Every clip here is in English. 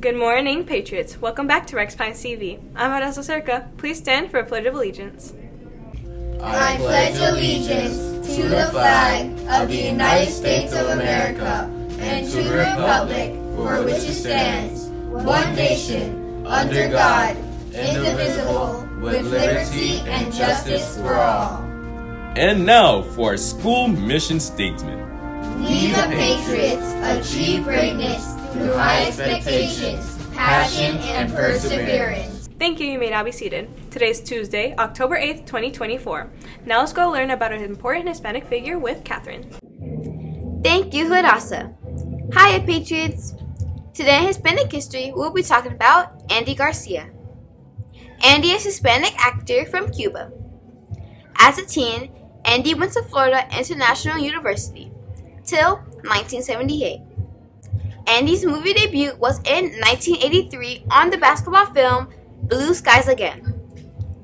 Good morning, Patriots. Welcome back to Rex Pines TV. I'm Araso Cerca. Please stand for a Pledge of Allegiance. I pledge allegiance to the flag of the United States of America and to the republic for which it stands, one nation, under God, indivisible, with liberty and justice for all. And now for our school mission statement. We the Patriots achieve greatness through high expectations, passion, and perseverance. Thank you. You may now be seated. Today is Tuesday, October 8th, 2024. Now let's go learn about an important Hispanic figure with Catherine. Thank you, Hidasa. Hiya, Patriots. Today in Hispanic history, we'll be talking about Andy Garcia. Andy is a Hispanic actor from Cuba. As a teen, Andy went to Florida International University till 1978. Andy's movie debut was in 1983 on the basketball film Blue Skies Again.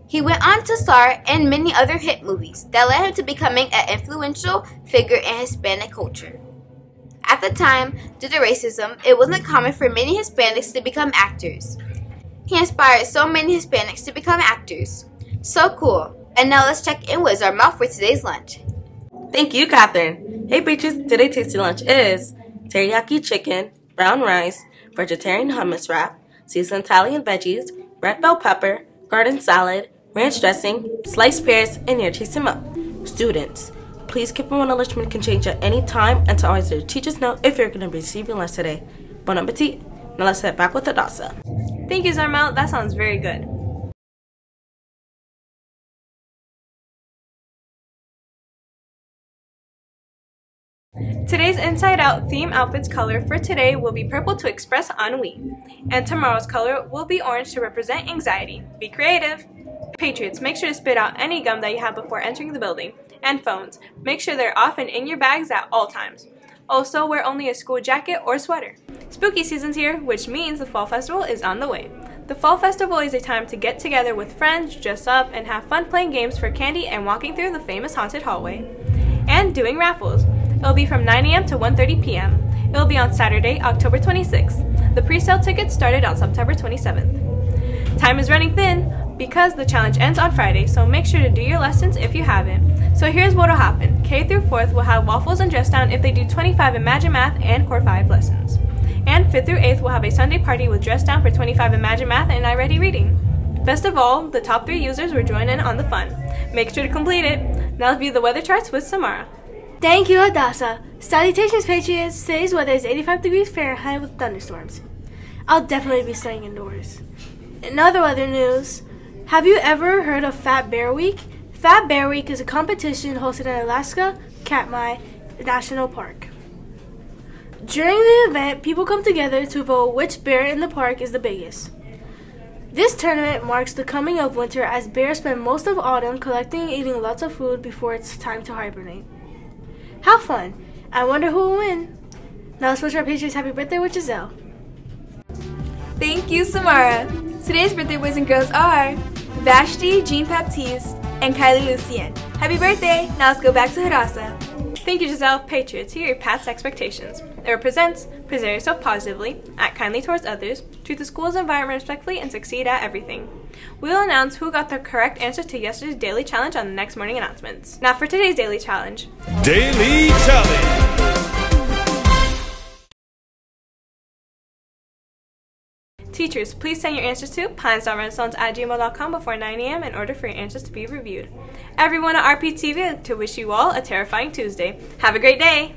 He went on to star in many other hit movies that led him to becoming an influential figure in Hispanic culture. At the time, due to racism, it wasn't common for many Hispanics to become actors. He inspired so many Hispanics to become actors. So cool. And now let's check in with our mouth for today's lunch. Thank you, Catherine. Hey, Patriots, today's tasty lunch is teriyaki chicken, brown rice, vegetarian hummus wrap, seasoned Italian veggies, red bell pepper, garden salad, ranch dressing, sliced pears, and your taste them up. Students, please keep in mind enrichment can change at any time and to always let your teachers know if you're going to be receiving lunch today. Bon appetit. Now let's head back with Adasa. Thank you, Zarmel. That sounds very good. Today's Inside Out theme outfit's color for today will be purple to express ennui, and tomorrow's color will be orange to represent anxiety. Be creative! Patriots, make sure to spit out any gum that you have before entering the building, and phones. Make sure they're off and in your bags at all times. Also, wear only a school jacket or sweater. Spooky season's here, which means the Fall Festival is on the way. The Fall Festival is a time to get together with friends, dress up, and have fun playing games for candy and walking through the famous haunted hallway. And doing raffles. It'll be from 9 a.m. to 1:30 p.m. It'll be on Saturday, October 26th. The pre-sale tickets started on September 27th. Time is running thin because the challenge ends on Friday, so make sure to do your lessons if you haven't. So here's what'll happen. K through 4th will have waffles and dress down if they do 25 Imagine Math and Core 5 lessons. And 5th through 8th will have a Sunday party with dress down for 25 Imagine Math and iReady Reading. Best of all, the top 3 users will join in on the fun. Make sure to complete it. Now let's view the weather charts with Samara. Thank you, Adasa. Salutations, Patriots. Today's weather is 85 degrees Fahrenheit with thunderstorms. I'll definitely be staying indoors. In other weather news, have you ever heard of Fat Bear Week? Fat Bear Week is a competition hosted in Alaska, Katmai National Park. During the event, people come together to vote which bear in the park is the biggest. This tournament marks the coming of winter as bears spend most of autumn collecting and eating lots of food before it's time to hibernate. How fun! I wonder who will win. Now let's wish our Patriots happy birthday with Giselle. Thank you, Samara. Today's birthday boys and girls are Vashti Jean Baptiste and Kylie Lucien. Happy birthday! Now let's go back to Hirasa. Thank you, Giselle. Patriots, here are your PAST expectations. It represents present yourself positively, act kindly towards others, treat the school's environment respectfully, and succeed at everything. We'll announce who got the correct answers to yesterday's daily challenge on the next morning announcements. Now for today's daily challenge. Daily challenge! Teachers, please send your answers to pines.redstones@gmail.com before 9 a.m. in order for your answers to be reviewed. Everyone at RPTV, to wish you all a terrifying Tuesday. Have a great day!